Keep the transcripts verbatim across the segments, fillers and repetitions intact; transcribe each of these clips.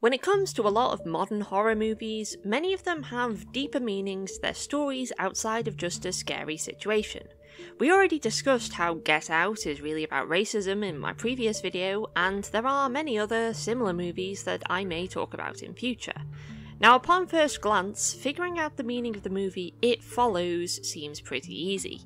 When it comes to a lot of modern horror movies, many of them have deeper meanings, their stories outside of just a scary situation. We already discussed how Get Out is really about racism in my previous video, and there are many other similar movies that I may talk about in future. Now, upon first glance, figuring out the meaning of the movie It Follows seems pretty easy.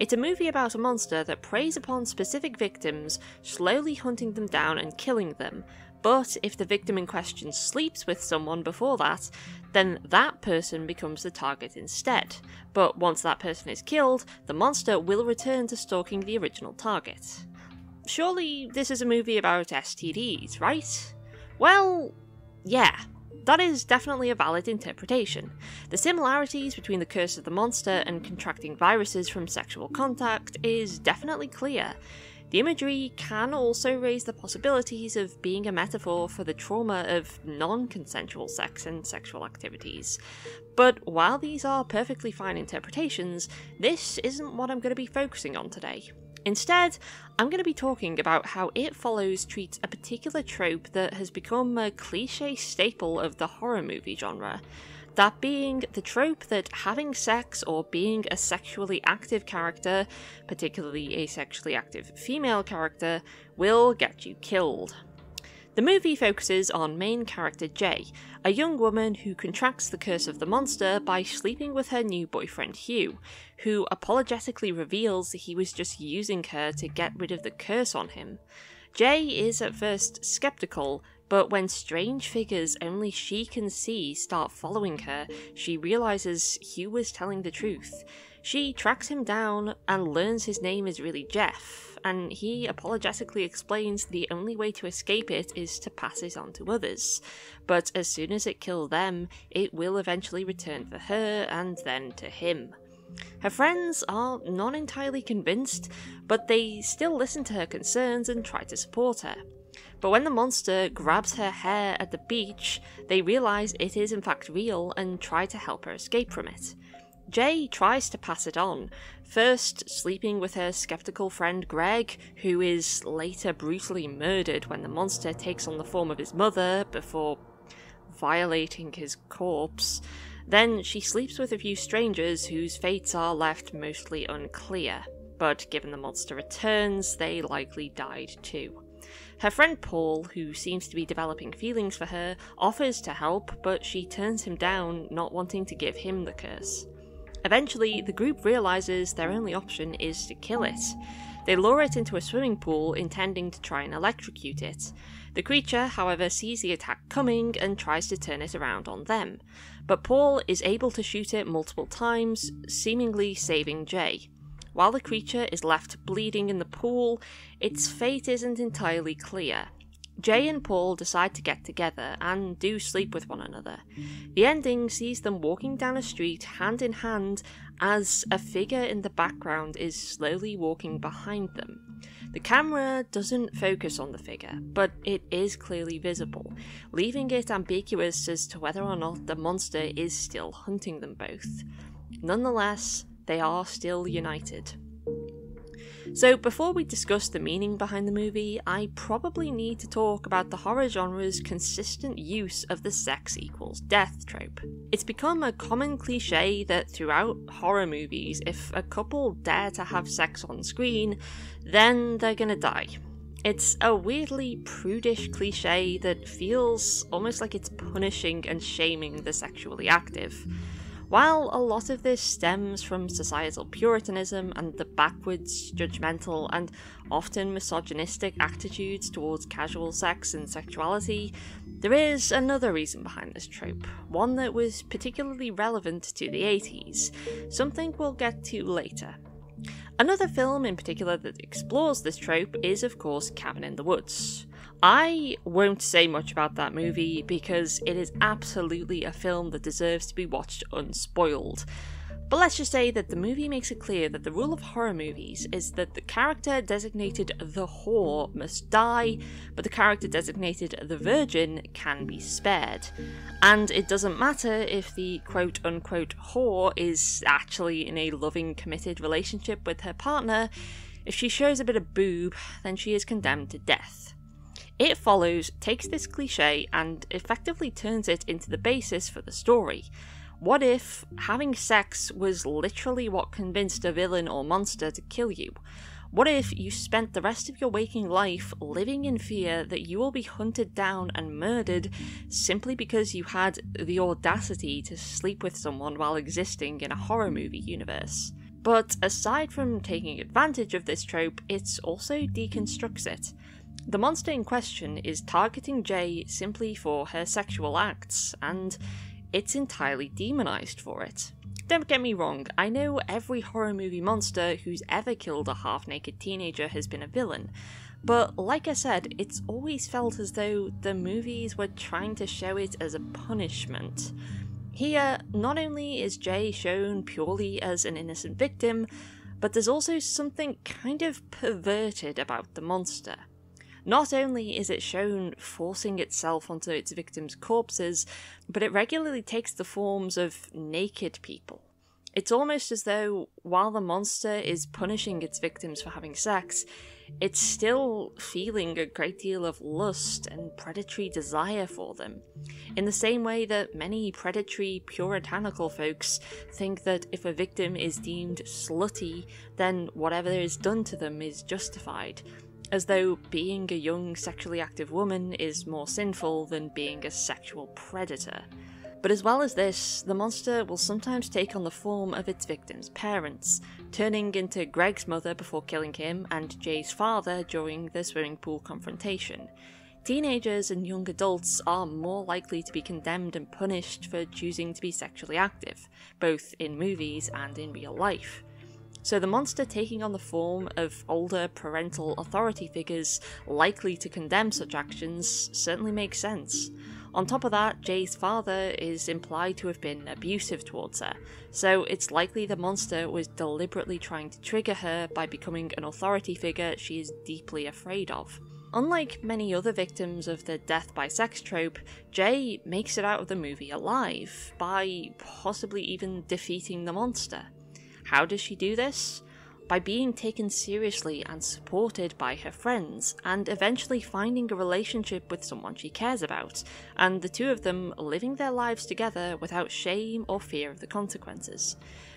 It's a movie about a monster that preys upon specific victims, slowly hunting them down and killing them, but if the victim in question sleeps with someone before that, then that person becomes the target instead. But once that person is killed, the monster will return to stalking the original target. Surely this is a movie about S T Ds, right? Well, yeah. That is definitely a valid interpretation. The similarities between the curse of the monster and contracting viruses from sexual contact is definitely clear. The imagery can also raise the possibilities of being a metaphor for the trauma of non-consensual sex and sexual activities. But while these are perfectly fine interpretations, this isn't what I'm going to be focusing on today. Instead, I'm going to be talking about how It Follows treats a particular trope that has become a cliché staple of the horror movie genre. That being the trope that having sex or being a sexually active character, particularly a sexually active female character, will get you killed. The movie focuses on main character Jay, a young woman who contracts the curse of the monster by sleeping with her new boyfriend Hugh, who apologetically reveals that he was just using her to get rid of the curse on him. Jay is at first skeptical, but when strange figures only she can see start following her, she realizes Hugh was telling the truth. She tracks him down and learns his name is really Jeff, and he apologetically explains the only way to escape it is to pass it on to others. But as soon as it kills them, it will eventually return for her and then to him. Her friends are not entirely convinced, but they still listen to her concerns and try to support her. But when the monster grabs her hair at the beach, they realise it is in fact real and try to help her escape from it. Jay tries to pass it on, first sleeping with her sceptical friend Greg, who is later brutally murdered when the monster takes on the form of his mother before violating his corpse. Then she sleeps with a few strangers whose fates are left mostly unclear, but given the monster returns, they likely died too. Her friend Paul, who seems to be developing feelings for her, offers to help, but she turns him down, not wanting to give him the curse. Eventually, the group realises their only option is to kill it. They lure it into a swimming pool, intending to try and electrocute it. The creature, however, sees the attack coming and tries to turn it around on them, but Paul is able to shoot it multiple times, seemingly saving Jay. While the creature is left bleeding in the pool, its fate isn't entirely clear. Jay and Paul decide to get together and do sleep with one another. The ending sees them walking down a street hand in hand as a figure in the background is slowly walking behind them. The camera doesn't focus on the figure, but it is clearly visible, leaving it ambiguous as to whether or not the monster is still hunting them both. Nonetheless, they are still united. So before we discuss the meaning behind the movie, I probably need to talk about the horror genre's consistent use of the sex equals death trope. It's become a common cliché that throughout horror movies, if a couple dare to have sex on screen, then they're gonna die. It's a weirdly prudish cliché that feels almost like it's punishing and shaming the sexually active. While a lot of this stems from societal Puritanism and the backwards, judgmental, and often misogynistic attitudes towards casual sex and sexuality, there is another reason behind this trope, one that was particularly relevant to the eighties, something we'll get to later. Another film in particular that explores this trope is, of course, Cabin in the Woods. I won't say much about that movie because it is absolutely a film that deserves to be watched unspoiled. But let's just say that the movie makes it clear that the rule of horror movies is that the character designated the whore must die, but the character designated the virgin can be spared. And it doesn't matter if the quote-unquote whore is actually in a loving, committed relationship with her partner. If she shows a bit of boob, then she is condemned to death. It Follows takes this cliche and effectively turns it into the basis for the story. What if having sex was literally what convinced a villain or monster to kill you? What if you spent the rest of your waking life living in fear that you will be hunted down and murdered simply because you had the audacity to sleep with someone while existing in a horror movie universe? But aside from taking advantage of this trope, it also deconstructs it. The monster in question is targeting Jay simply for her sexual acts, and it's entirely demonized for it. Don't get me wrong, I know every horror movie monster who's ever killed a half-naked teenager has been a villain, but like I said, it's always felt as though the movies were trying to show it as a punishment. Here, not only is Jay shown purely as an innocent victim, but there's also something kind of perverted about the monster. Not only is it shown forcing itself onto its victims' corpses, but it regularly takes the forms of naked people. It's almost as though, while the monster is punishing its victims for having sex, it's still feeling a great deal of lust and predatory desire for them, in the same way that many predatory puritanical folks think that if a victim is deemed slutty, then whatever is done to them is justified. As though being a young, sexually active woman is more sinful than being a sexual predator. But as well as this, the monster will sometimes take on the form of its victim's parents, turning into Greg's mother before killing him and Jay's father during the swimming pool confrontation. Teenagers and young adults are more likely to be condemned and punished for choosing to be sexually active, both in movies and in real life. So the monster taking on the form of older parental authority figures likely to condemn such actions certainly makes sense. On top of that, Jay's father is implied to have been abusive towards her, so it's likely the monster was deliberately trying to trigger her by becoming an authority figure she is deeply afraid of. Unlike many other victims of the death by sex trope, Jay makes it out of the movie alive, by possibly even defeating the monster. How does she do this? By being taken seriously and supported by her friends, and eventually finding a relationship with someone she cares about, and the two of them living their lives together without shame or fear of the consequences.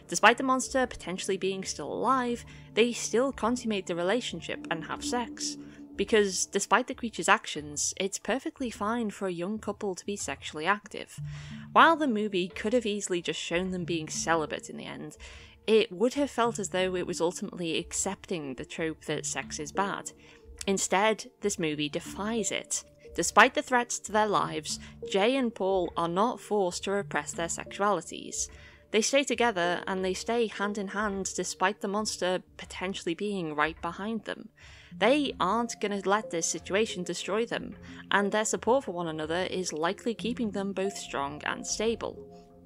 Despite the monster potentially being still alive, they still consummate the relationship and have sex. Because despite the creature's actions, it's perfectly fine for a young couple to be sexually active. While the movie could have easily just shown them being celibate in the end, it would have felt as though it was ultimately accepting the trope that sex is bad. Instead, this movie defies it. Despite the threats to their lives, Jay and Paul are not forced to repress their sexualities. They stay together and they stay hand in hand despite the monster potentially being right behind them. They aren't going to let this situation destroy them, and their support for one another is likely keeping them both strong and stable.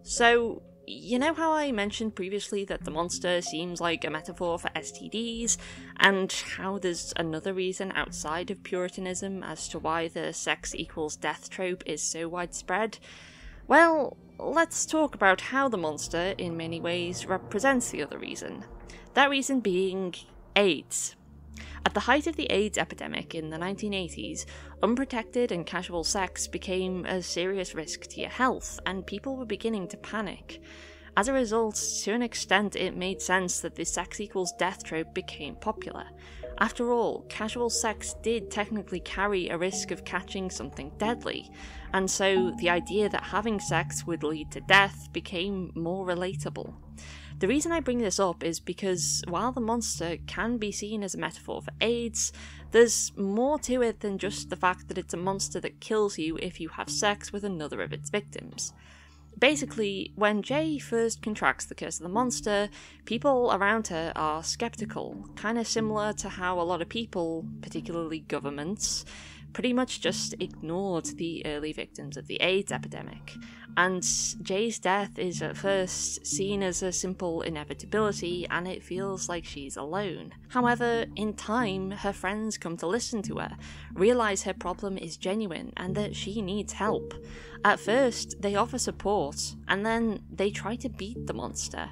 So, you know how I mentioned previously that the monster seems like a metaphor for S T Ds, and how there's another reason outside of Puritanism as to why the sex equals death trope is so widespread? Well, let's talk about how the monster, in many ways, represents the other reason. That reason being AIDS. At the height of the AIDS epidemic in the nineteen eighties, unprotected and casual sex became a serious risk to your health, and people were beginning to panic. As a result, to an extent it made sense that the sex equals death trope became popular. After all, casual sex did technically carry a risk of catching something deadly, and so the idea that having sex would lead to death became more relatable. The reason I bring this up is because while the monster can be seen as a metaphor for AIDS, there's more to it than just the fact that it's a monster that kills you if you have sex with another of its victims. Basically, when Jay first contracts the curse of the monster, people around her are skeptical, kind of similar to how a lot of people, particularly governments, pretty much just ignored the early victims of the AIDS epidemic, and Jay's death is at first seen as a simple inevitability and it feels like she's alone. However, in time, her friends come to listen to her, realise her problem is genuine and that she needs help. At first, they offer support, and then they try to beat the monster.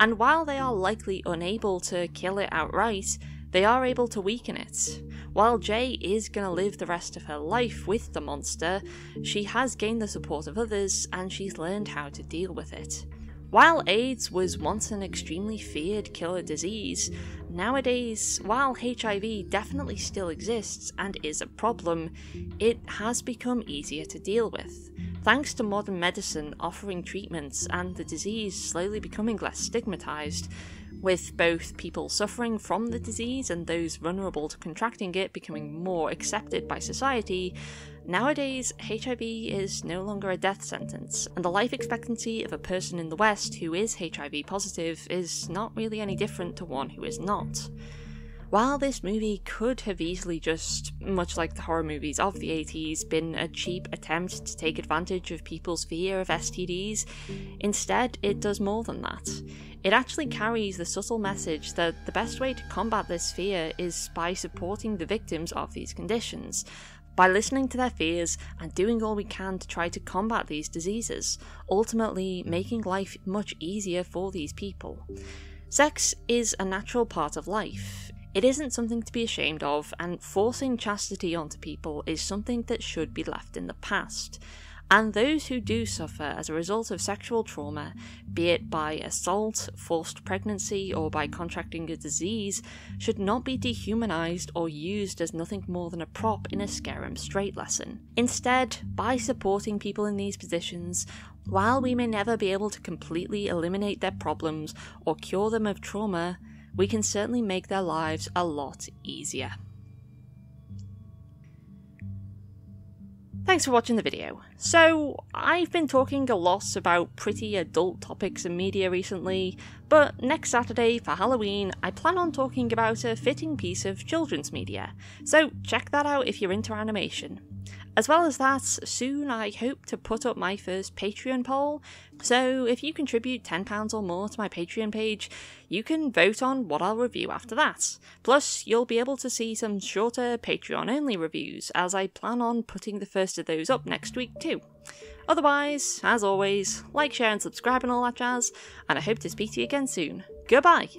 And while they are likely unable to kill it outright, they are able to weaken it. While Jay is going to live the rest of her life with the monster, she has gained the support of others and she's learned how to deal with it. While AIDS was once an extremely feared killer disease, nowadays, while H I V definitely still exists and is a problem, it has become easier to deal with. Thanks to modern medicine offering treatments and the disease slowly becoming less stigmatized, with both people suffering from the disease and those vulnerable to contracting it becoming more accepted by society, nowadays H I V is no longer a death sentence, and the life expectancy of a person in the West who is H I V positive is not really any different to one who is not. While this movie could have easily just, much like the horror movies of the eighties, been a cheap attempt to take advantage of people's fear of S T Ds, instead it does more than that. It actually carries the subtle message that the best way to combat this fear is by supporting the victims of these conditions, by listening to their fears and doing all we can to try to combat these diseases, ultimately making life much easier for these people. Sex is a natural part of life. It isn't something to be ashamed of, and forcing chastity onto people is something that should be left in the past. And those who do suffer as a result of sexual trauma, be it by assault, forced pregnancy, or by contracting a disease, should not be dehumanised or used as nothing more than a prop in a scare 'em straight lesson. Instead, by supporting people in these positions, while we may never be able to completely eliminate their problems or cure them of trauma, we can certainly make their lives a lot easier. Thanks for watching the video. So, I've been talking a lot about pretty adult topics in media recently, but next Saturday for Halloween I plan on talking about a fitting piece of children's media, so check that out if you're into animation. As well as that, soon I hope to put up my first Patreon poll, so if you contribute ten pounds or more to my Patreon page, you can vote on what I'll review after that. Plus, you'll be able to see some shorter Patreon-only reviews, as I plan on putting the first of those up next week too. Otherwise, as always, like, share and subscribe and all that jazz, and I hope to speak to you again soon. Goodbye!